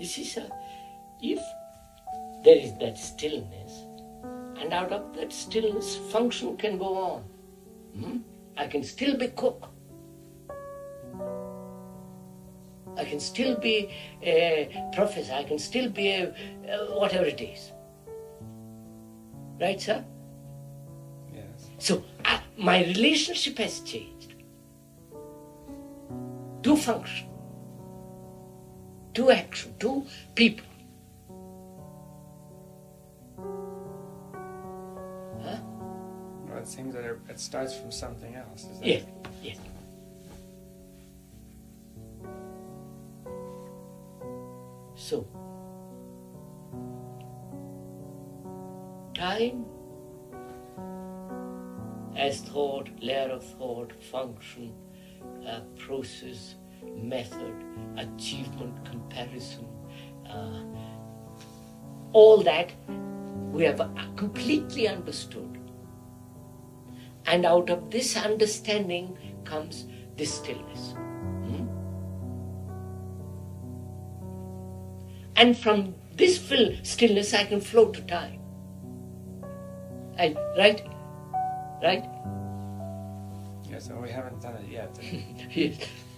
You see, sir, if there is that stillness, and out of that stillness, function can go on. I can still be cook. I can still be a professor. I can still be a whatever it is. Right, sir? Yes. So, my relationship has changed to function, to action, to people. It seems that it starts from something else, isn't it? Yeah. So, time as thought, layer of thought, function, process, method, achievement, comparison, all that we have completely understood. And out of this understanding comes this stillness. And from this stillness I can flow to time. Right? Yes, and we haven't done it yet. Yes.